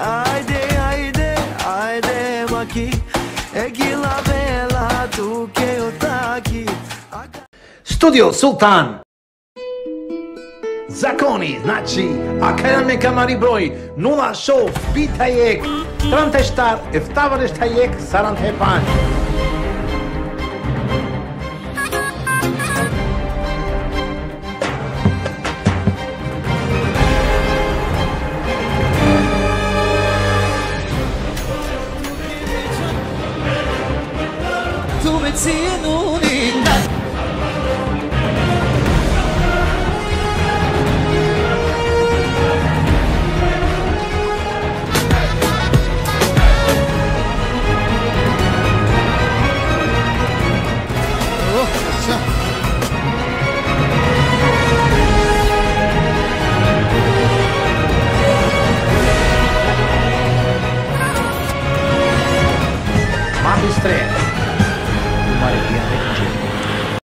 Haide, haide, haide, maqui. É que lá vem ela, tu que eu tá aqui. Studio Sultan. Zakoni, znači, akademika Maribroj, 0-5, tranteştar, eftavarıştayek, sarantepan. Tu bezinun inna. Magistré.